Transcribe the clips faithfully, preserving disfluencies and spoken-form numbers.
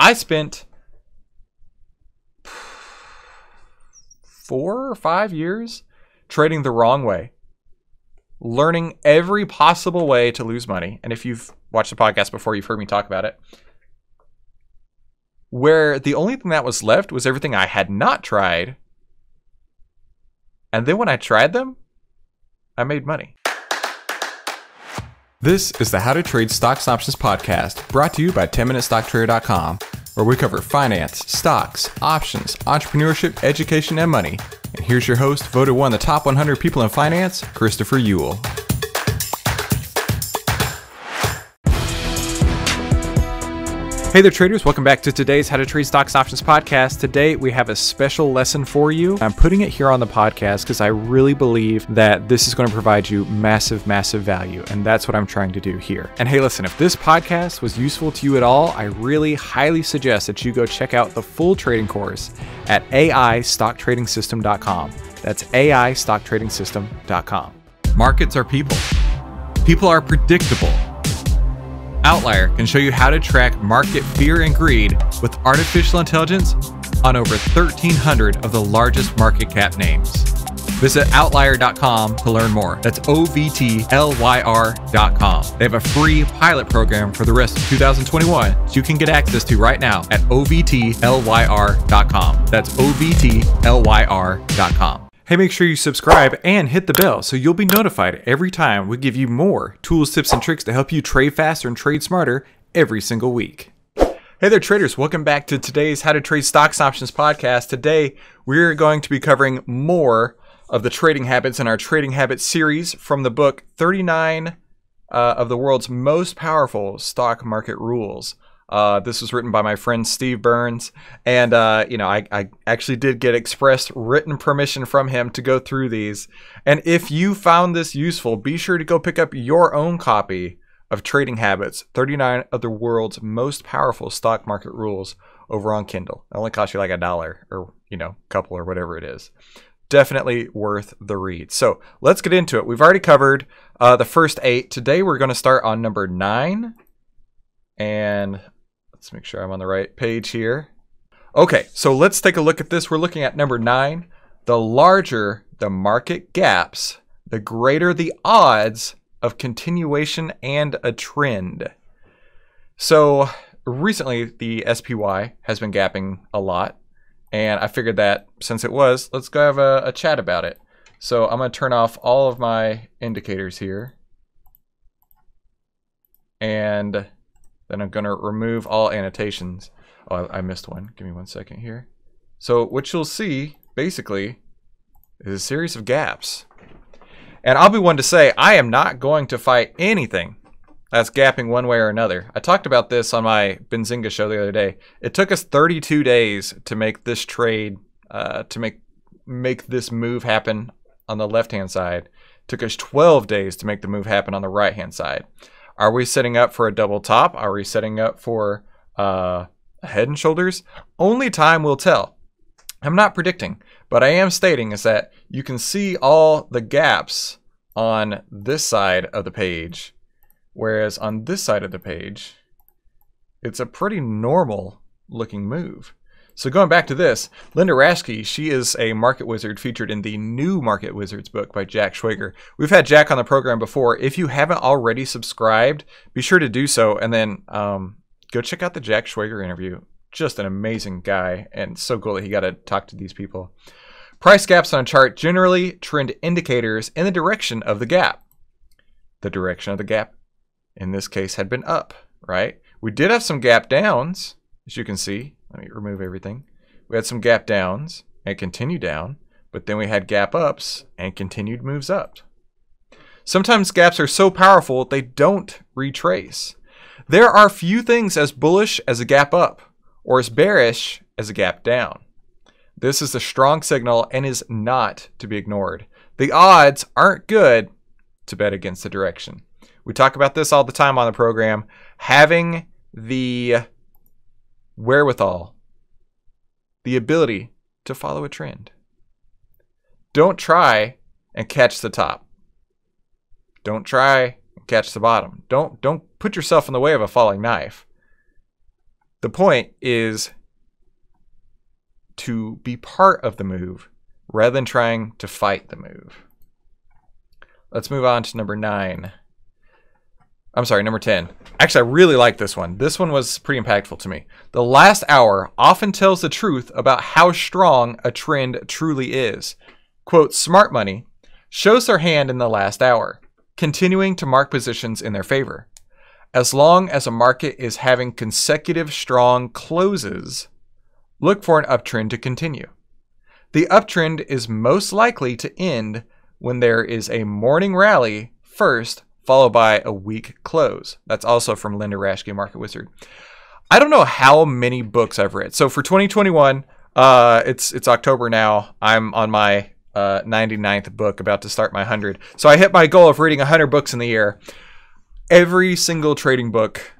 I spent four or five years trading the wrong way, learning every possible way to lose money. And if you've watched the podcast before, you've heard me talk about it. Where the only thing that was left was everything I had not tried. And then when I tried them, I made money. This is the How to Trade Stocks and Options podcast, brought to you by ten minute stock trader dot com, where we cover finance, stocks, options, entrepreneurship, education, and money. And here's your host, voted one of the top one hundred people in finance, Christopher Uhl. Hey there, traders. Welcome back to today's How to Trade Stocks Options podcast. Today, we have a special lesson for you. I'm putting it here on the podcast because I really believe that this is going to provide you massive, massive value. And that's what I'm trying to do here. And hey, listen, if this podcast was useful to you at all, I really highly suggest that you go check out the full trading course at A I stock trading system dot com. That's A I stock trading system dot com. Markets are people. People are predictable. Outlier can show you how to track market fear and greed with artificial intelligence on over thirteen hundred of the largest market cap names. Visit outlier dot com to learn more. That's O V T L Y R dot com. They have a free pilot program for the rest of two thousand twenty-one that you can get access to right now at O V T L Y R dot com. That's O V T L Y R dot com. Hey, make sure you subscribe and hit the bell so you'll be notified every time we give you more tools, tips, and tricks to help you trade faster and trade smarter every single week. Hey there, traders. Welcome back to today's How to Trade Stocks Options podcast. Today, we're going to be covering more of the trading habits in our Trading Habits series from the book thirty-nine uh, of the World's Most Powerful Stock Market Rules. Uh, this was written by my friend Steve Burns, and uh, you know, I, I actually did get express written permission from him to go through these. And if you found this useful, be sure to go pick up your own copy of Trading Habits, thirty-nine of the World's Most Powerful Stock Market Rules, over on Kindle. It only costs you like a dollar, or you know, couple, or whatever it is. Definitely worth the read. So let's get into it. We've already covered uh, the first eight. Today we're going to start on number nine, and let's make sure I'm on the right page here. Okay, so let's take a look at this. We're looking at number nine. The larger the market gaps, the greater the odds of continuation and a trend. So recently the S P Y has been gapping a lot, and I figured that since it was, let's go have a, a chat about it. So I'm gonna turn off all of my indicators here, and then I'm gonna remove all annotations. Oh, I missed one. Give me one second here. So what you'll see basically is a series of gaps. And I'll be one to say, I am not going to fight anything that's gapping one way or another. I talked about this on my Benzinga show the other day. It took us thirty-two days to make this trade, uh, to make, make this move happen on the left-hand side. It took us twelve days to make the move happen on the right-hand side. Are we setting up for a double top? Are we setting up for uh, head and shoulders? Only time will tell. I'm not predicting, but I am stating is that you can see all the gaps on this side of the page, whereas on this side of the page, it's a pretty normal looking move. So going back to this, Linda Raschke, she is a market wizard featured in the new Market Wizards book by Jack Schwager. We've had Jack on the program before. If you haven't already subscribed, be sure to do so. And then um, go check out the Jack Schwager interview. Just an amazing guy, and so cool that he got to talk to these people. Price gaps on a chart generally trend indicators in the direction of the gap. The direction of the gap in this case had been up, right? We did have some gap downs, as you can see. Let me remove everything. We had some gap downs and continued down, but then we had gap ups and continued moves up. Sometimes gaps are so powerful they don't retrace. There are few things as bullish as a gap up or as bearish as a gap down. This is a strong signal and is not to be ignored. The odds aren't good to bet against the direction. We talk about this all the time on the program. Having the wherewithal, the ability to follow a trend. Don't try and catch the top. Don't try and catch the bottom. Don't don't put yourself in the way of a falling knife. The point is to be part of the move rather than trying to fight the move. Let's move on to number nine. I'm sorry, number ten. Actually, I really like this one. This one was pretty impactful to me. The last hour often tells the truth about how strong a trend truly is. Quote, smart money shows their hand in the last hour, continuing to mark positions in their favor. As long as a market is having consecutive strong closes, look for an uptrend to continue. The uptrend is most likely to end when there is a morning rally first, followed by a weak close. That's also from Linda Raschke, Market Wizard. I don't know how many books I've read. So for twenty twenty-one, uh, it's it's October now. I'm on my uh, ninety-ninth book, about to start my one hundred. So I hit my goal of reading one hundred books in the year. Every single trading book,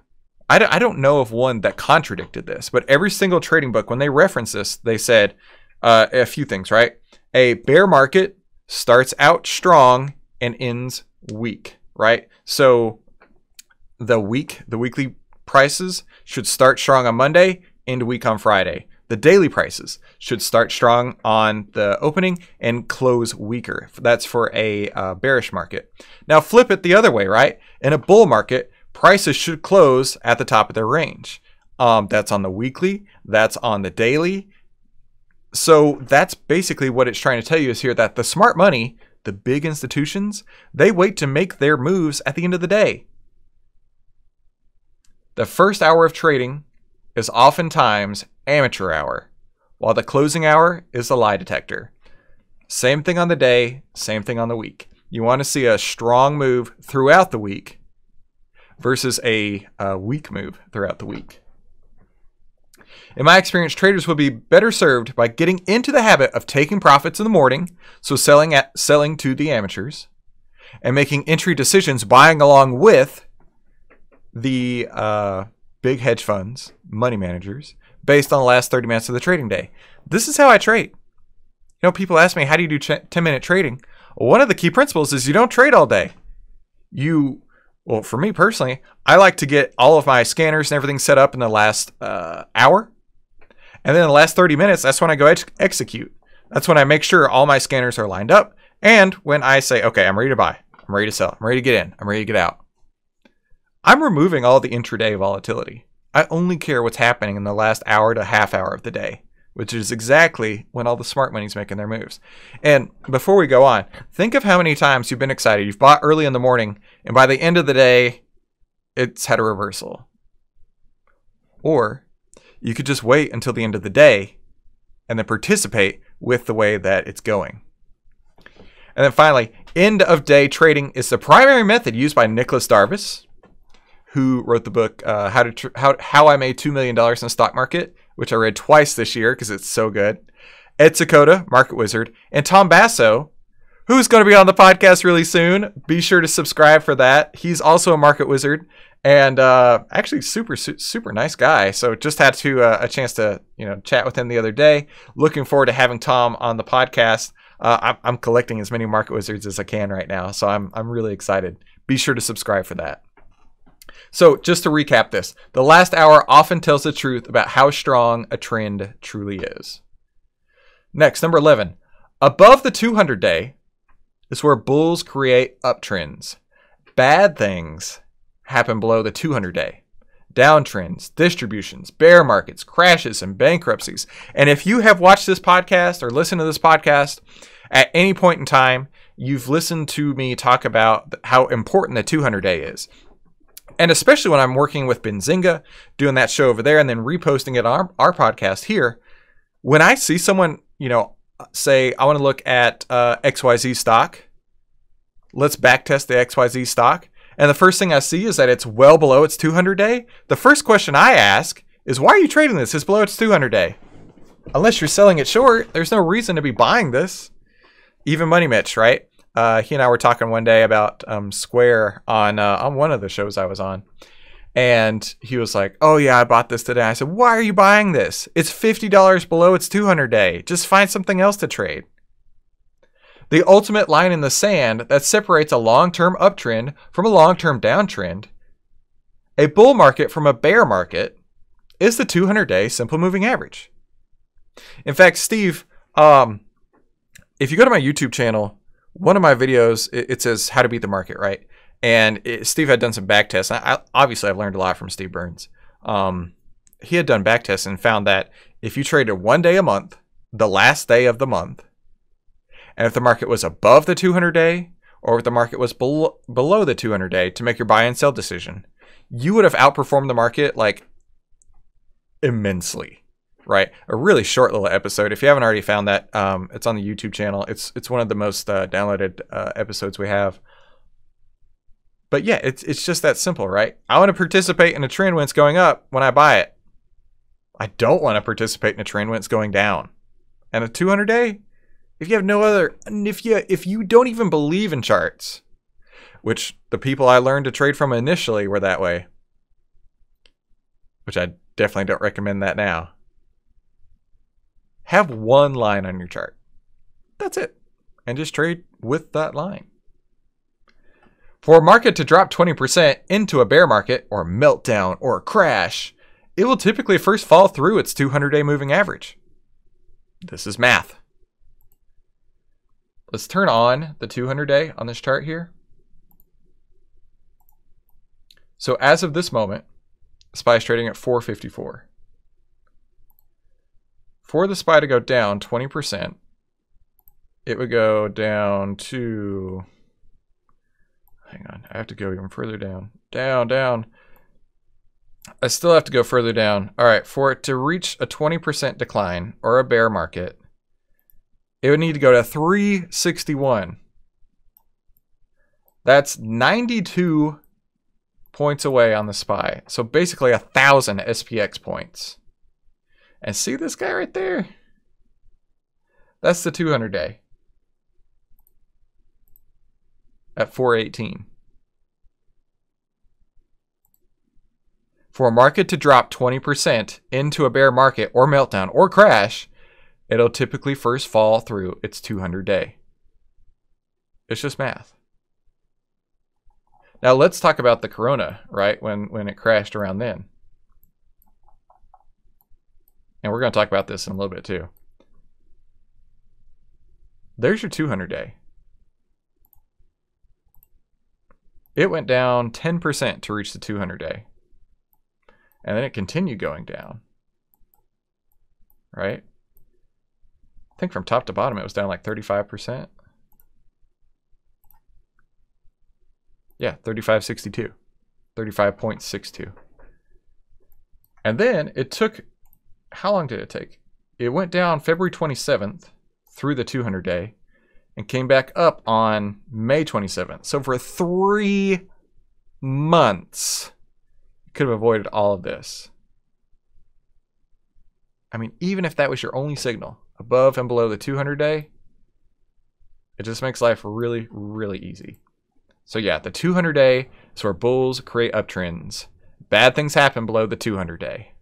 I don't, I don't know of one that contradicted this, but every single trading book, when they referenced this, they said uh, a few things, right? A bear market starts out strong and ends weak, right? So the week, the weekly prices should start strong on Monday, end weak on Friday. The daily prices should start strong on the opening and close weaker. That's for a uh, bearish market. Now flip it the other way, right? In a bull market, prices should close at the top of their range. Um, that's on the weekly, that's on the daily. So that's basically what it's trying to tell you is here that the smart money, the big institutions, they wait to make their moves at the end of the day. The first hour of trading is oftentimes amateur hour, while the closing hour is the lie detector. Same thing on the day, same thing on the week. You want to see a strong move throughout the week versus a, a weak move throughout the week. In my experience, traders will be better served by getting into the habit of taking profits in the morning, so selling at, selling to the amateurs, and making entry decisions buying along with the uh, big hedge funds, money managers, based on the last thirty minutes of the trading day. This is how I trade. You know, people ask me, how do you do ten-minute trading? Well, one of the key principles is you don't trade all day. You... Well, for me personally, I like to get all of my scanners and everything set up in the last uh, hour. And then in the last thirty minutes, that's when I go ex execute. That's when I make sure all my scanners are lined up. And when I say, okay, I'm ready to buy, I'm ready to sell, I'm ready to get in, I'm ready to get out, I'm removing all the intraday volatility. I only care what's happening in the last hour to half hour of the day, which is exactly when all the smart money's making their moves. And before we go on, think of how many times you've been excited. You've bought early in the morning, and by the end of the day, it's had a reversal. Or you could just wait until the end of the day and then participate with the way that it's going. And then finally, end of day trading is the primary method used by Nicholas Darvis, who wrote the book, uh, How to How, How I Made two million dollars in the Stock Market, which I read twice this year because it's so good, Ed Seykota, Market Wizard, and Tom Basso, who's going to be on the podcast really soon. Be sure to subscribe for that. He's also a Market Wizard and uh, actually super, super nice guy. So just had to uh, a chance to you know chat with him the other day. Looking forward to having Tom on the podcast. Uh, I'm, I'm collecting as many Market Wizards as I can right now, so I'm, I'm really excited. Be sure to subscribe for that. So just to recap this, the last hour often tells the truth about how strong a trend truly is. Next, number eleven. Above the two hundred day is where bulls create uptrends. Bad things happen below the two hundred day. Downtrends, distributions, bear markets, crashes, and bankruptcies. And if you have watched this podcast or listened to this podcast at any point in time, you've listened to me talk about how important the two hundred day is. And especially when I'm working with Benzinga, doing that show over there and then reposting it on our, our podcast here, when I see someone, you know, say, I want to look at uh, X Y Z stock, let's backtest the X Y Z stock. And the first thing I see is that it's well below its two hundred day. The first question I ask is, why are you trading this? It's below its two hundred day. Unless you're selling it short, there's no reason to be buying this. Even Money Mitch, right? Uh, he and I were talking one day about um, Square on uh, on one of the shows I was on. And he was like, oh yeah, I bought this today. I said, why are you buying this? It's fifty dollars below its two hundred day. Just find something else to trade. The ultimate line in the sand that separates a long-term uptrend from a long-term downtrend, a bull market from a bear market, is the two hundred day simple moving average. In fact, Steve, um, if you go to my YouTube channel, one of my videos, it, it says how to beat the market, right? And it, Steve had done some back tests. I, I, obviously, I've learned a lot from Steve Burns. Um, he had done back tests and found that if you traded one day a month, the last day of the month, and if the market was above the two hundred day or if the market was below, below the two hundred day to make your buy and sell decision, you would have outperformed the market like immensely, right? A really short little episode. If you haven't already found that, um, it's on the YouTube channel. It's it's one of the most uh, downloaded uh, episodes we have. But yeah, it's, it's just that simple, right? I want to participate in a trend when it's going up when I buy it. I don't want to participate in a trend when it's going down. And a two hundred day, if you have no other, and if you, if you don't even believe in charts, which the people I learned to trade from initially were that way, which I definitely don't recommend that now, have one line on your chart. That's it. And just trade with that line. For a market to drop twenty percent into a bear market or meltdown or crash, it will typically first fall through its two hundred day moving average. This is math. Let's turn on the two hundred day on this chart here. So as of this moment, S P Y is trading at four fifty-four. For the S P Y to go down twenty percent, it would go down to, hang on, I have to go even further down. Down, down. I still have to go further down. All right, for it to reach a twenty percent decline or a bear market, it would need to go to three sixty-one. That's ninety-two points away on the S P Y. So basically a thousand S P X points. And see this guy right there? That's the two hundred day. At four eighteen. For a market to drop twenty percent into a bear market or meltdown or crash, it'll typically first fall through its two hundred day. It's just math. Now let's talk about the corona, right? When, when it crashed around then. And we're going to talk about this in a little bit too. There's your two hundred day. It went down ten percent to reach the two hundred day. And then it continued going down, right? I think from top to bottom, it was down like thirty-five percent. Yeah, thirty-five sixty-two, thirty-five point six two. And then it took, how long did it take? It went down February twenty-seventh through the two hundred day. And came back up on May twenty-seventh. So for three months, you could have avoided all of this. I mean, even if that was your only signal, above and below the two hundred day, it just makes life really, really easy. So yeah, the two hundred day is where bulls create uptrends. Bad things happen below the two hundred day.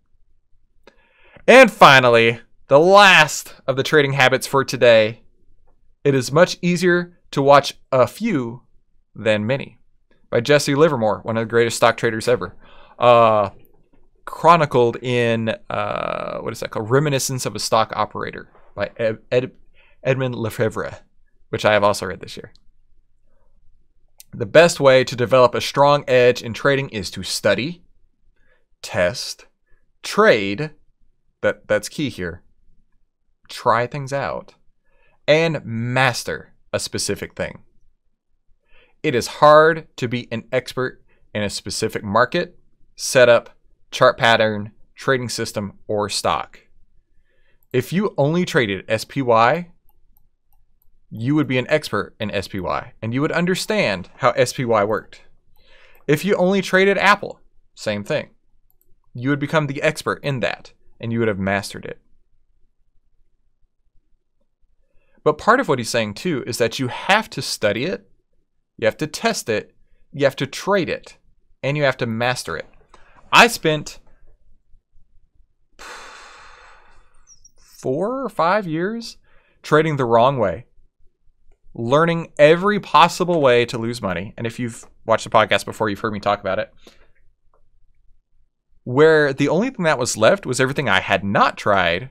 And finally, the last of the trading habits for today. It is much easier to watch a few than many, by Jesse Livermore, one of the greatest stock traders ever, uh, chronicled in uh, what is that called? Reminiscence of a Stock Operator by Ed, Ed, Edmund Lefèvre, which I have also read this year. The best way to develop a strong edge in trading is to study, test, trade. That that's key here. Try things out. And master a specific thing. It is hard to be an expert in a specific market, setup, chart pattern, trading system, or stock. If you only traded S P Y, you would be an expert in S P Y, and you would understand how S P Y worked. If you only traded Apple, same thing. You would become the expert in that, and you would have mastered it. But part of what he's saying too is that you have to study it, you have to test it, you have to trade it, and you have to master it. I spent four or five years trading the wrong way, learning every possible way to lose money. And if you've watched the podcast before, you've heard me talk about it. where the only thing that was left was everything I had not tried.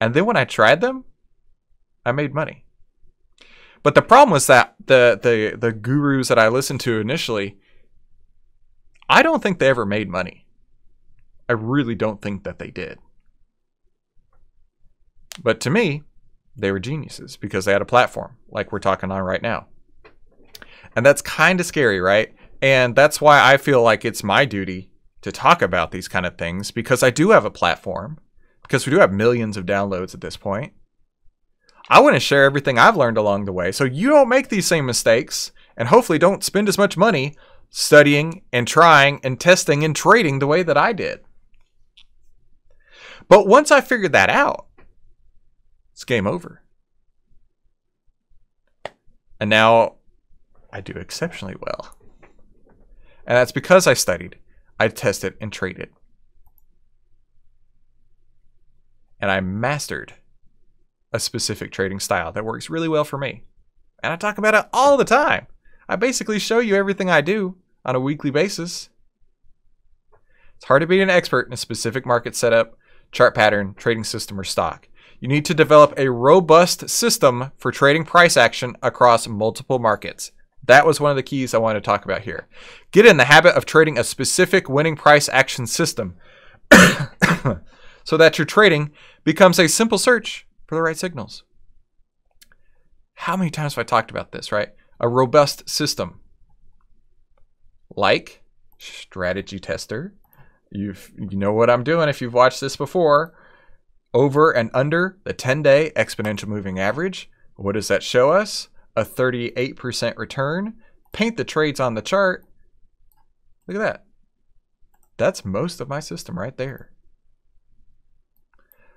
And then when I tried them, I made money. But the problem was that the, the, the gurus that I listened to initially, I don't think they ever made money. I really don't think that they did. But to me, they were geniuses because they had a platform like we're talking on right now. And that's kind of scary, right? And that's why I feel like it's my duty to talk about these kind of things, because I do have a platform, because we do have millions of downloads at this point. I want to share everything I've learned along the way so you don't make these same mistakes, and hopefully don't spend as much money studying and trying and testing and trading the way that I did. But once I figured that out, it's game over. And now I do exceptionally well. And that's because I studied, I tested and traded. And I mastered a specific trading style that works really well for me. And I talk about it all the time. I basically show you everything I do on a weekly basis. It's hard to be an expert in a specific market setup, chart pattern, trading system, or stock. You need to develop a robust system for trading price action across multiple markets. That was one of the keys I wanted to talk about here. Get in the habit of trading a specific winning price action system so that your trading becomes a simple search for the right signals. How many times have I talked about this, right? A robust system. Like strategy tester. You've, you know what I'm doing if you've watched this before. Over and under the ten day exponential moving average. What does that show us? A thirty-eight percent return. Paint the trades on the chart. Look at that. That's most of my system right there.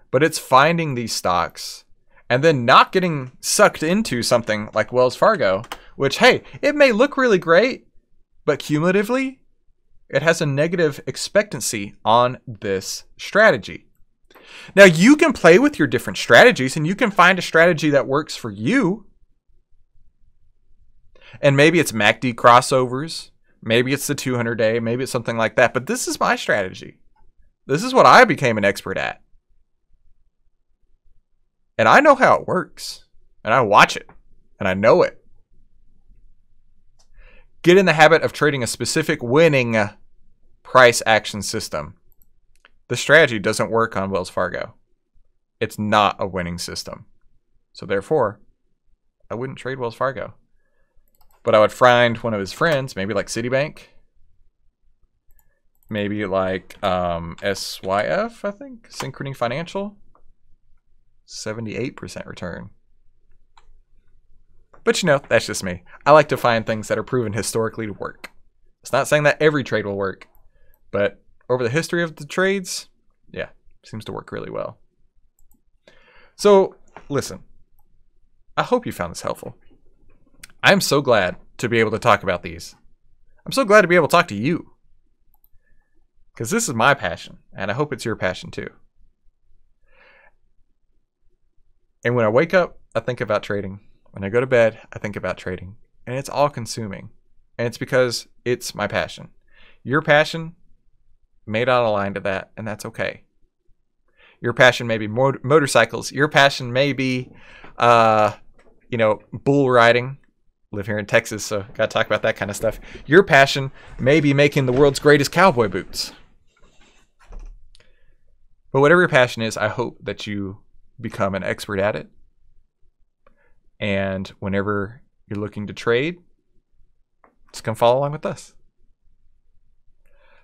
But it's finding these stocks and then not getting sucked into something like Wells Fargo, which, hey, it may look really great, but cumulatively, it has a negative expectancy on this strategy. Now, you can play with your different strategies and you can find a strategy that works for you. And maybe it's M A C D crossovers. Maybe it's the two hundred day. Maybe it's something like that. But this is my strategy. This is what I became an expert at. And I know how it works, and I watch it, and I know it. Get in the habit of trading a specific winning price action system. The strategy doesn't work on Wells Fargo. It's not a winning system. So therefore, I wouldn't trade Wells Fargo. But I would find one of his friends, maybe like Citibank, maybe like um, S Y F, I think, Synchrony Financial. seventy-eight percent return. But you know, that's just me. I like to find things that are proven historically to work. It's not saying that every trade will work, but over the history of the trades, yeah, seems to work really well. So listen, I hope you found this helpful. I'm so glad to be able to talk about these. I'm so glad to be able to talk to you, because this is my passion, and I hope it's your passion too. And when I wake up, I think about trading. When I go to bed, I think about trading. And it's all consuming. And it's because it's my passion. Your passion may not align to that, and that's okay. Your passion may be motorcycles. Your passion may be, uh, you know, bull riding. I live here in Texas, so got to talk about that kind of stuff. Your passion may be making the world's greatest cowboy boots. But whatever your passion is, I hope that you become an expert at it. And whenever you're looking to trade, just come follow along with us.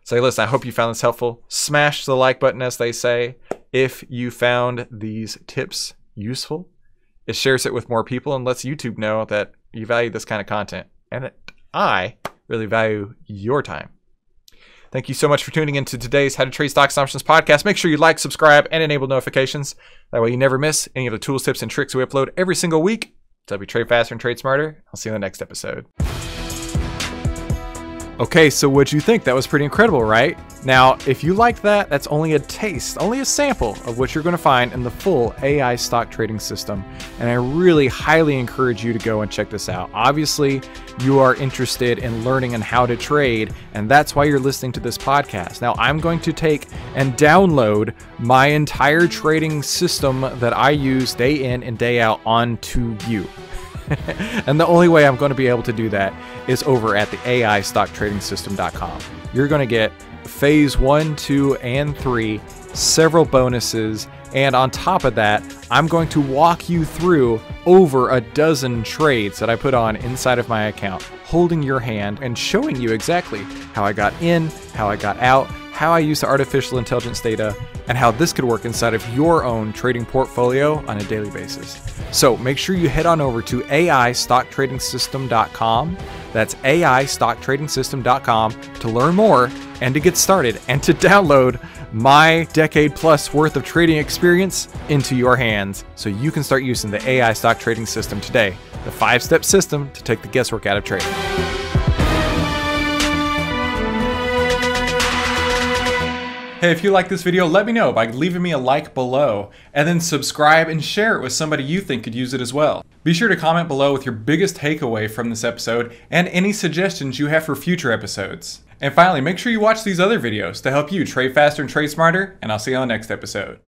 So listen, I hope you found this helpful. Smash the like button, as they say, if you found these tips useful. It shares it with more people and lets YouTube know that you value this kind of content. And that I really value your time. Thank you so much for tuning into today's How to Trade Stocks and Options podcast. Make sure you like, subscribe, and enable notifications. That way you never miss any of the tools, tips, and tricks we upload every single week to help you trade faster and trade smarter. I'll see you in the next episode. Okay, so what'd you think? That was pretty incredible, right? Now, if you liked that, that's only a taste, only a sample of what you're gonna find in the full A I stock trading system. And I really highly encourage you to go and check this out. Obviously, you are interested in learning and how to trade, and that's why you're listening to this podcast. Now, I'm going to take and download my entire trading system that I use day in and day out onto you. And the only way I'm going to be able to do that is over at the A I stock trading system dot com. You're going to get phase one, two, and three, several bonuses. And on top of that, I'm going to walk you through over a dozen trades that I put on inside of my account, holding your hand and showing you exactly how I got in, how I got out, how I use the artificial intelligence data, and how this could work inside of your own trading portfolio on a daily basis. So make sure you head on over to A I stock trading system dot com. That's A I stock trading system dot com to learn more and to get started and to download my decade plus worth of trading experience into your hands so you can start using the A I stock trading system today, the five-step system to take the guesswork out of trading. Hey, if you like this video, let me know by leaving me a like below, and then subscribe and share it with somebody you think could use it as well. Be sure to comment below with your biggest takeaway from this episode and any suggestions you have for future episodes. And finally, make sure you watch these other videos to help you trade faster and trade smarter, and I'll see you on the next episode.